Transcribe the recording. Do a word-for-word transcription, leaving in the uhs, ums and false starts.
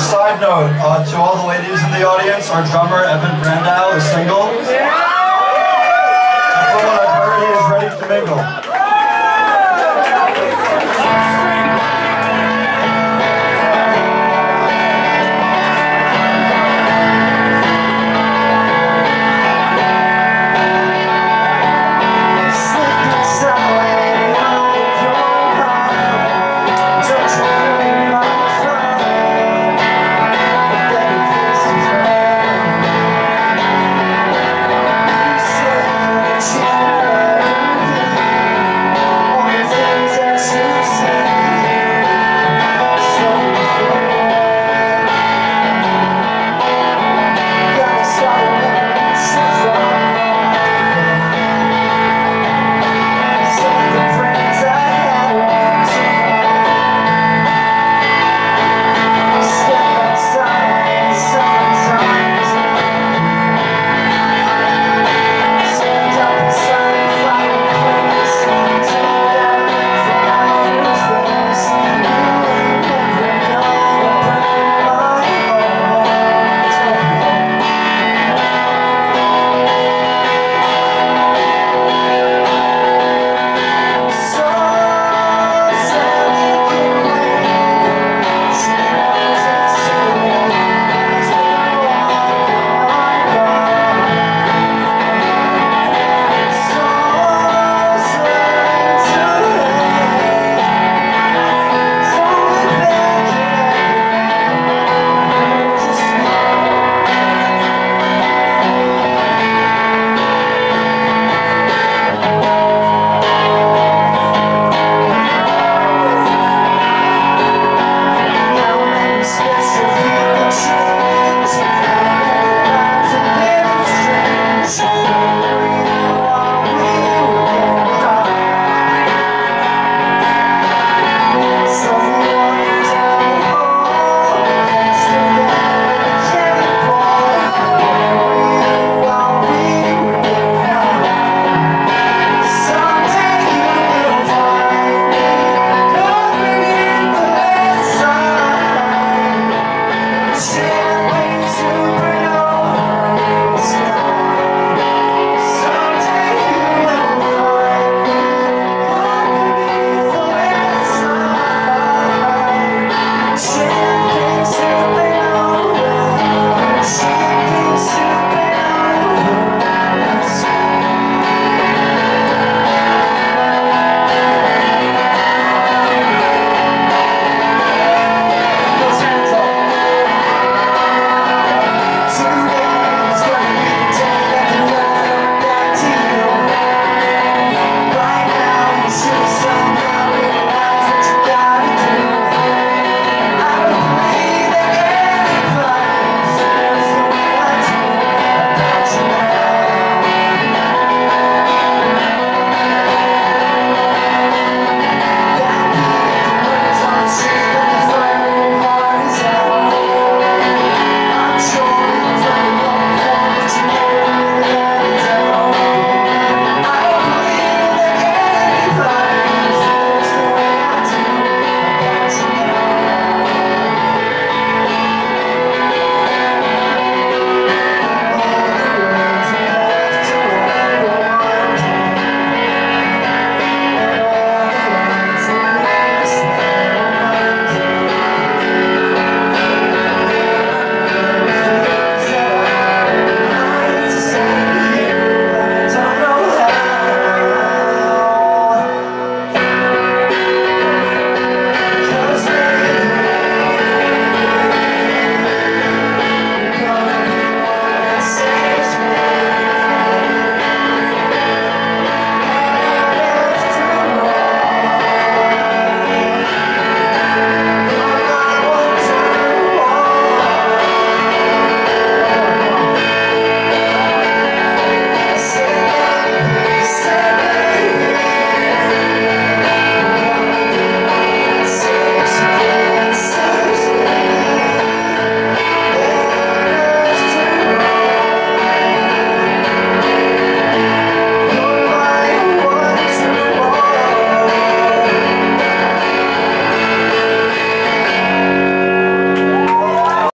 side note, uh, to all the ladies in the audience, our drummer Evan Brandow is single. And from what I've heard, he is ready to mingle.